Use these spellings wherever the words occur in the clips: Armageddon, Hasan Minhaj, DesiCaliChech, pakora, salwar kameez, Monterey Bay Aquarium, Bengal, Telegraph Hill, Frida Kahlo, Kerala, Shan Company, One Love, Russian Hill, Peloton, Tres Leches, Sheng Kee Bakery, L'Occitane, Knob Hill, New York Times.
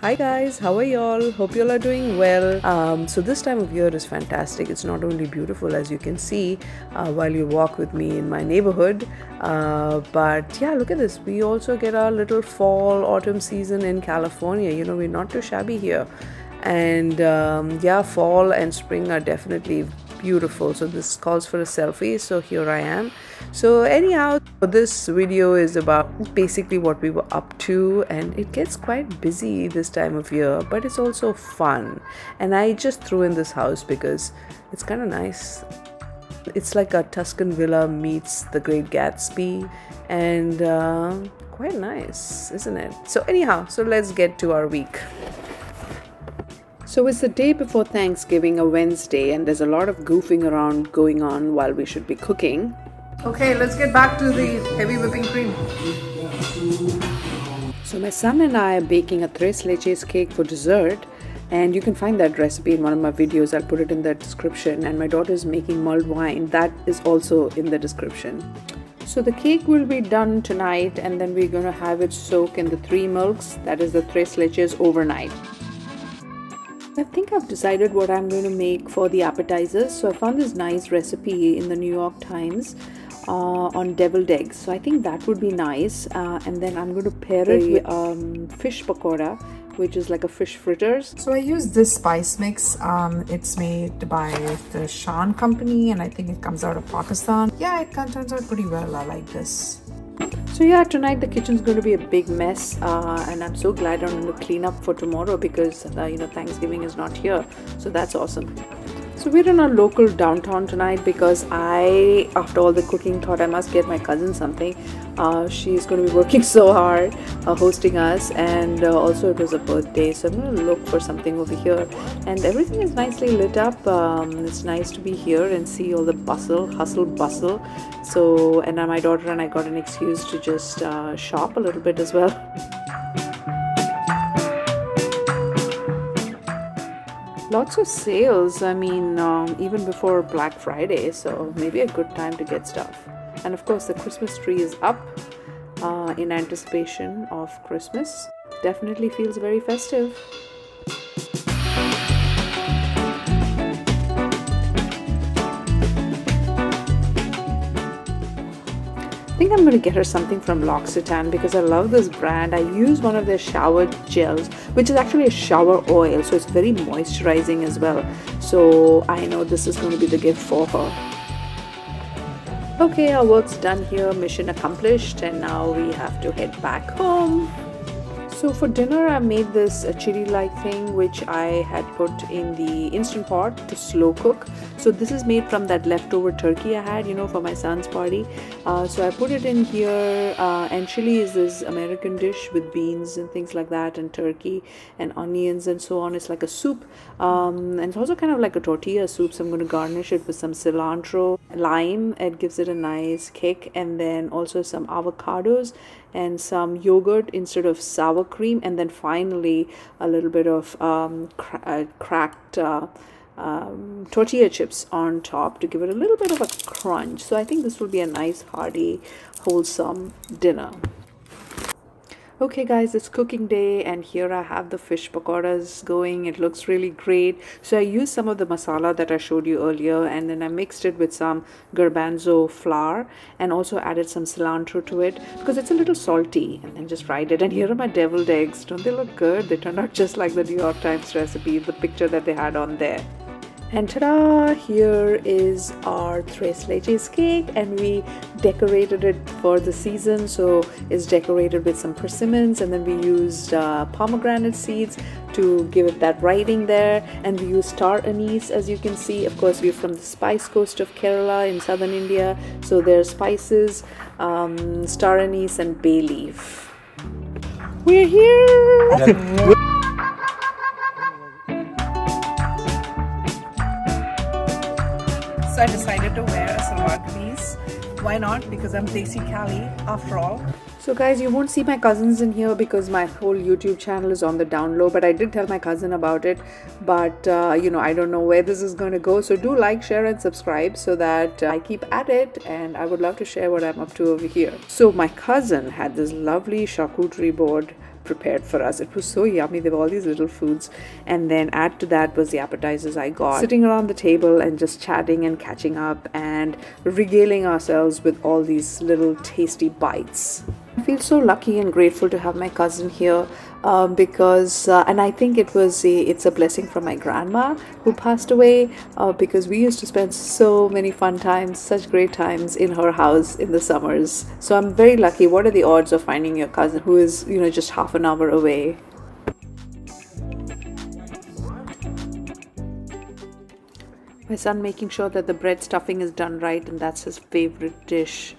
Hi guys, how are y'all? Hope y'all are doing well. So this time of year is fantastic. It's not only beautiful, as you can see while you walk with me in my neighborhood, but yeah, look at this. We also get our little fall autumn season in California. You know, we're not too shabby here. And yeah, fall and spring are definitely beautiful, so this calls for a selfie, so here I am. So anyhow, this video is about basically what we were up to, and it gets quite busy this time of year, but it's also fun. And I just threw in this house because it's kind of nice. It's like a Tuscan villa meets The Great Gatsby, and quite nice, isn't it? So anyhow, so let's get to our week. So it's the day before Thanksgiving, a Wednesday, and there's a lot of goofing around going on while we should be cooking. Okay, let's get back to the heavy whipping cream. So my son and I are baking a Tres Leches cake for dessert, and you can find that recipe in one of my videos. I'll put it in the description. And my daughter is making mulled wine. That is also in the description. So the cake will be done tonight, and then we're going to have it soak in the 3 milks. That is the Tres Leches overnight. I think I've decided what I'm going to make for the appetizers. So I found this nice recipe in the New York Times on deviled eggs. So I think that would be nice. And then I'm going to pair it with fish pakora, which is like a fish fritters. So I used this spice mix. It's made by the Shan Company, and I think it comes out of Pakistan. Yeah, it turns out pretty well. I like this. So yeah, tonight the kitchen's going to be a big mess, and I'm so glad I'm going to clean up for tomorrow because you know, Thanksgiving is not here, so that's awesome. So we're in our local downtown tonight because I, after all the cooking, thought I must get my cousin something. She's going to be working so hard hosting us, and also it was a birthday, so I'm going to look for something over here. And everything is nicely lit up. It's nice to be here and see all the hustle bustle. So, and my daughter and I got an excuse to just shop a little bit as well. Lots of sales, I mean, even before Black Friday, so maybe a good time to get stuff. And of course, the Christmas tree is up in anticipation of Christmas. Definitely feels very festive. I think I'm going to get her something from L'Occitane because I love this brand. I use one of their shower gels, which is actually a shower oil, so it's very moisturizing as well. So I know this is going to be the gift for her. Okay, our work's done here, mission accomplished, and now we have to head back home. So for dinner, I made this chili-like thing, which I had put in the Instant Pot to slow cook. So this is made from that leftover turkey I had, you know, for my son's party. So I put it in here, and chili is this American dish with beans and things like that, and turkey and onions and so on. It's like a soup, and it's also kind of like a tortilla soup. So I'm going to garnish it with some cilantro, lime. It gives it a nice kick, and then also some avocados and some yogurt instead of sour cream, and then finally a little bit of cracked tortilla chips on top to give it a little bit of a crunch. So I think this will be a nice, hearty, wholesome dinner. Okay guys, it's cooking day, and here I have the fish pakoras going. It looks really great. So I used some of the masala that I showed you earlier, and then I mixed it with some garbanzo flour and also added some cilantro to it because it's a little salty, and then just fried it. And here are my deviled eggs. Don't they look good? They turned out just like the New York Times recipe, the picture that they had on there. And ta-da! Here is our Tres Leches cake, and we decorated it for the season. So it's decorated with some persimmons, and then we used pomegranate seeds to give it that writing there. And we used star anise, as you can see. Of course, we're from the spice coast of Kerala in southern India. So there are spices, star anise and bay leaf. We're here! So I decided to wear a salwar kameez Why not? Because I'm Desi Cali after all. So guys, you won't see my cousins in here because my whole YouTube channel is on the down low, but I did tell my cousin about it. But you know, I don't know where this is going to go. So do like, share and subscribe so that I keep at it, and I would love to share what I'm up to over here. So my cousin had this lovely charcuterie board prepared for us. It was so yummy. There were all these little foods, and then add to that was the appetizers I got. Sitting around the table and just chatting and catching up and regaling ourselves with all these little tasty bites. I feel so lucky and grateful to have my cousin here because and I think it's a blessing from my grandma who passed away because we used to spend so many fun times, such great times in her house in the summers. So I'm very lucky. What are the odds of finding your cousin who is, you know, just half an hour away? My son making sure that the bread stuffing is done right, and that's his favorite dish.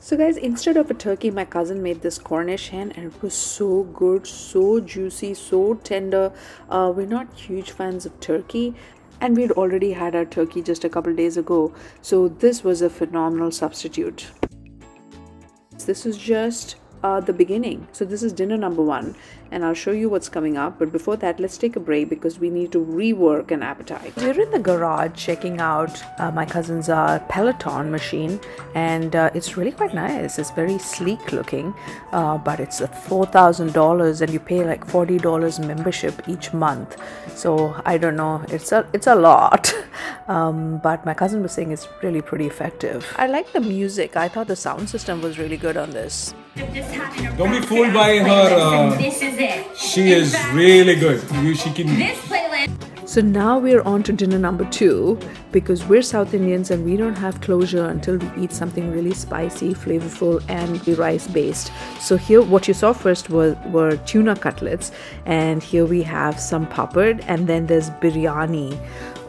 So guys, instead of a turkey, my cousin made this Cornish hen, and it was so good, so juicy, so tender. We're not huge fans of turkey, and we'd already had our turkey just a couple days ago. So this was a phenomenal substitute. This is just the beginning. So this is dinner number one, and I'll show you what's coming up. But before that, let's take a break because we need to rework an appetite. We're in the garage checking out my cousin's Peloton machine, and it's really quite nice. It's very sleek looking, but it's $4,000, and you pay like $40 membership each month. So I don't know, it's a lot. But my cousin was saying it's really pretty effective. I like the music. I thought the sound system was really good on this. Don't be fooled by her. This is it. She is really good. She can. This playlist. So now we're on to dinner number two, because we're South Indians and we don't have closure until we eat something really spicy, flavorful, and rice-based. So here, what you saw first were tuna cutlets, and here we have some papad, and then there's biryani.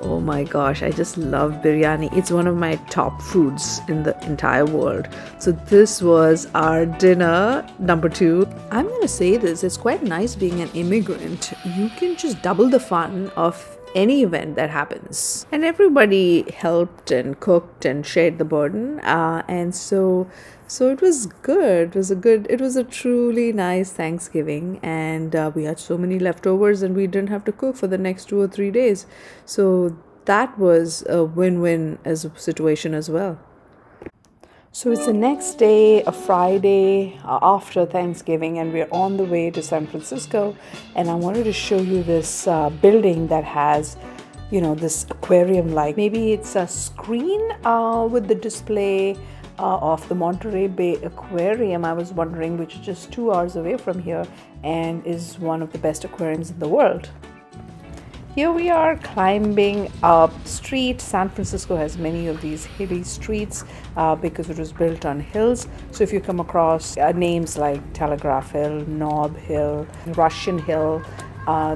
Oh my gosh, I just love biryani. It's one of my top foods in the entire world. So this was our dinner number two. I'm going to say this, it's quite nice being an immigrant. You can just double the fun of any event that happens. And everybody helped and cooked and shared the burden. And so it was good. It was a truly nice Thanksgiving, and we had so many leftovers, and we didn't have to cook for the next 2 or 3 days. So that was a win-win as a situation as well. So it's the next day, a Friday after Thanksgiving, and we're on the way to San Francisco, and I wanted to show you this building that has, you know, this aquarium like. Maybe it's a screen with the display of the Monterey Bay Aquarium, I was wondering, which is just 2 hours away from here and is one of the best aquariums in the world. Here we are climbing up street. San Francisco has many of these hilly streets because it was built on hills. So if you come across names like Telegraph Hill, Knob Hill, Russian Hill,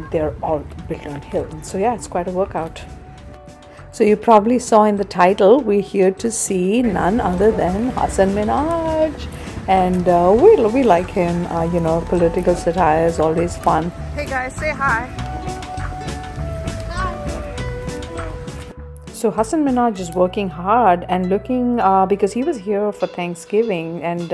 they're all built on hills. So yeah, it's quite a workout. So you probably saw in the title, we're here to see none other than Hasan Minhaj. And we like him, you know, political satire is always fun. Hey guys, say hi. So Hasan Minhaj is working hard and looking because he was here for Thanksgiving, and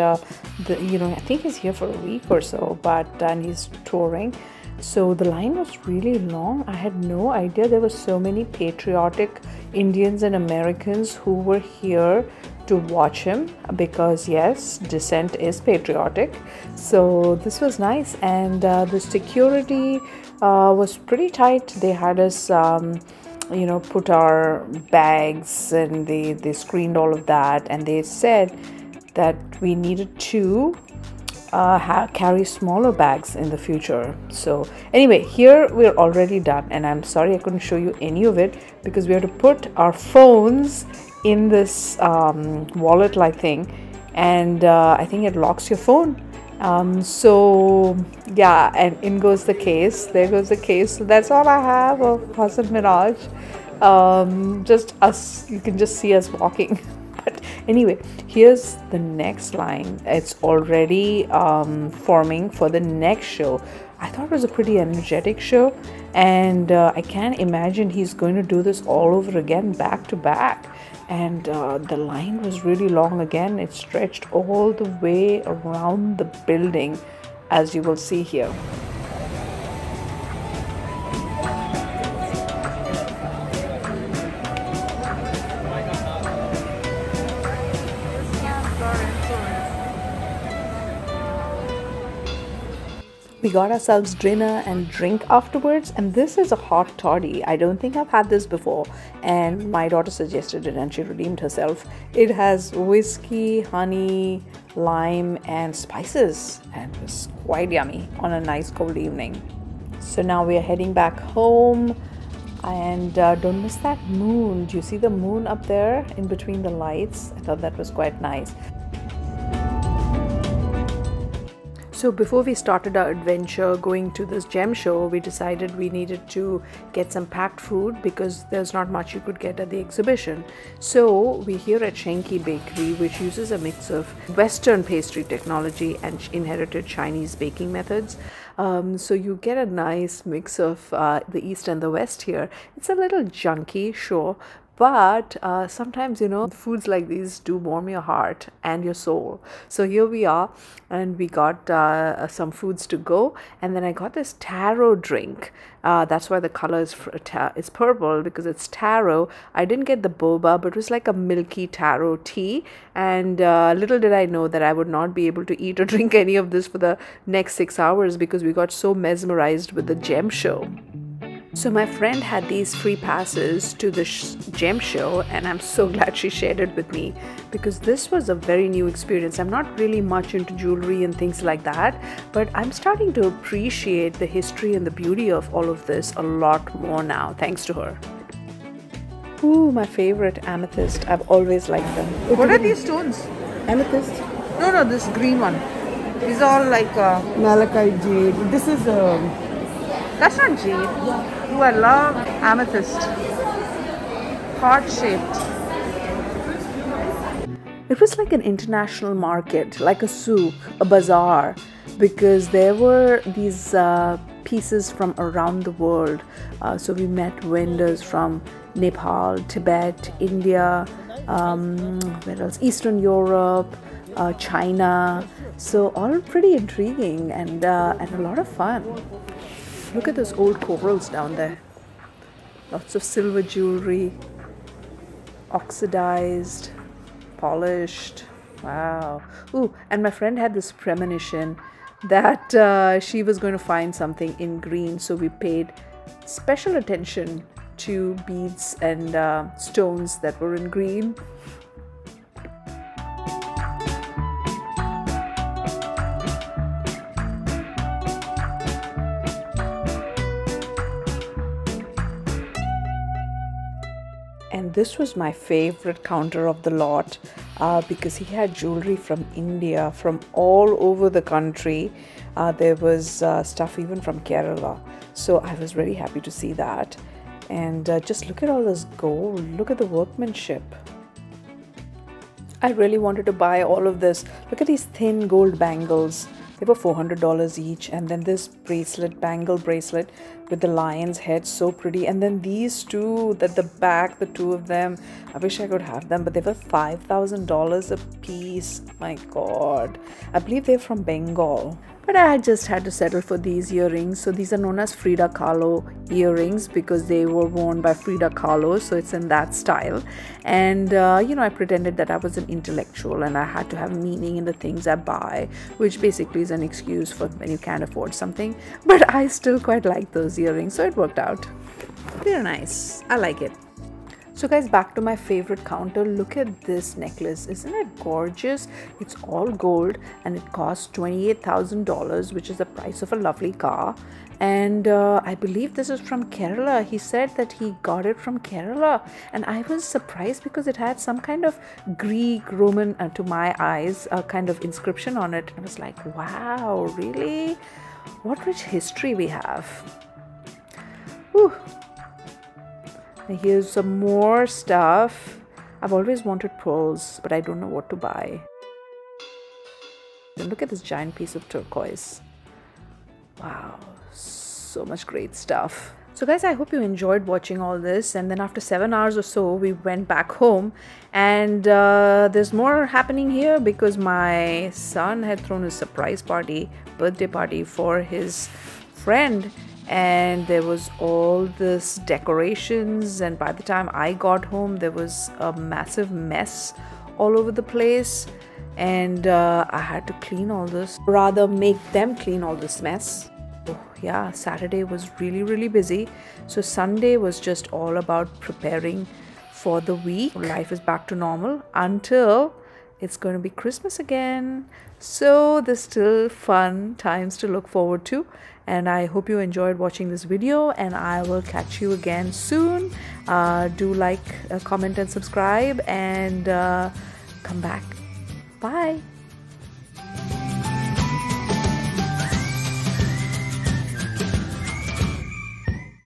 you know, I think he's here for a week or so, but and he's touring. So the line was really long. I had no idea there were so many patriotic Indians and Americans who were here to watch him, because yes, dissent is patriotic. So this was nice, and the security was pretty tight. They had us you know, put our bags, and they screened all of that, and they said that we needed to carry smaller bags in the future. So anyway, here we're already done, and I'm sorry I couldn't show you any of it because we had to put our phones in this wallet-like thing, and I think it locks your phone. So yeah, and in goes the case, there goes the case. So that's all I have of Hasan Minhaj. Just us, you can just see us walking. But anyway, here's the next line. It's already forming for the next show. I thought it was a pretty energetic show, and I can't imagine he's going to do this all over again, back to back. and the line was really long again. It stretched all the way around the building, as you will see here. We got ourselves dinner and drink afterwards, and this is a hot toddy. I don't think I've had this before, and my daughter suggested it and she redeemed herself. It has whiskey, honey, lime and spices, and it was quite yummy on a nice cold evening. So now we are heading back home, and don't miss that moon. Do you see the moon up there in between the lights? I thought that was quite nice. So before we started our adventure going to this gem show, we decided we needed to get some packed food because there's not much you could get at the exhibition. So we're here at Sheng Kee Bakery, which uses a mix of Western pastry technology and inherited Chinese baking methods. So you get a nice mix of the East and the West here. It's a little junky, sure, but sometimes, you know, foods like these do warm your heart and your soul. So here we are, and we got some foods to go, and then I got this taro drink. That's why the color is purple, because it's taro. I didn't get the boba, but it was like a milky taro tea, and little did I know that I would not be able to eat or drink any of this for the next 6 hours because we got so mesmerized with the gem show. So my friend had these free passes to the gem show, and I'm so glad she shared it with me because this was a very new experience. I'm not really much into jewelry and things like that, but I'm starting to appreciate the history and the beauty of all of this a lot more now, thanks to her. Ooh, my favorite, amethyst. I've always liked them. What are these stones? Amethyst? No, this green one. These are all like... Malachite jade. This is... That's not jade. Ooh, I love amethyst. Heart-shaped. It was like an international market, like a souk, a bazaar, because there were these pieces from around the world. So we met vendors from Nepal, Tibet, India, where else? Eastern Europe, China. So all pretty intriguing and a lot of fun. Look at those old corals down there. Lots of silver jewelry, oxidized, polished. Wow. Ooh, and my friend had this premonition that she was going to find something in green. So we paid special attention to beads and stones that were in green. And this was my favorite counter of the lot because he had jewelry from India, from all over the country. There was stuff even from Kerala. So I was very happy to see that. And just look at all this gold. Look at the workmanship. I really wanted to buy all of this. Look at these thin gold bangles. They were $400 each, and then this bracelet, bangle bracelet with the lion's head, so pretty. And then these two, that the back, the two of them, I wish I could have them, but they were $5,000 a piece. My God, I believe they're from Bengal. But I just had to settle for these earrings. So these are known as Frida Kahlo earrings because they were worn by Frida Kahlo. So it's in that style. And, you know, I pretended that I was an intellectual and I had to have meaning in the things I buy, which basically is an excuse for when you can't afford something. But I still quite like those earrings. So it worked out. They're nice. I like it. So guys, back to my favorite counter. Look at this necklace. Isn't it gorgeous? It's all gold and it costs $28,000, which is the price of a lovely car. And I believe this is from Kerala. He said that he got it from Kerala, and I was surprised because it had some kind of Greek, Roman, to my eyes, a kind of inscription on it. I was like, wow, really? What rich history we have. Whew. Here's some more stuff. I've always wanted pearls, but I don't know what to buy. And look at this giant piece of turquoise. Wow, so much great stuff. So guys, I hope you enjoyed watching all this, and then after 7 hours or so we went back home, and there's more happening here because my son had thrown a surprise party, birthday party for his friend, and there was all this decorations, and by the time I got home there was a massive mess all over the place, and I had to clean all this, rather make them clean all this mess. Yeah, Saturday was really busy, so Sunday was just all about preparing for the week. Life is back to normal until it's going to be Christmas again, so there's still fun times to look forward to. And I hope you enjoyed watching this video, and I will catch you again soon. Do like, comment and subscribe, and come back. Bye.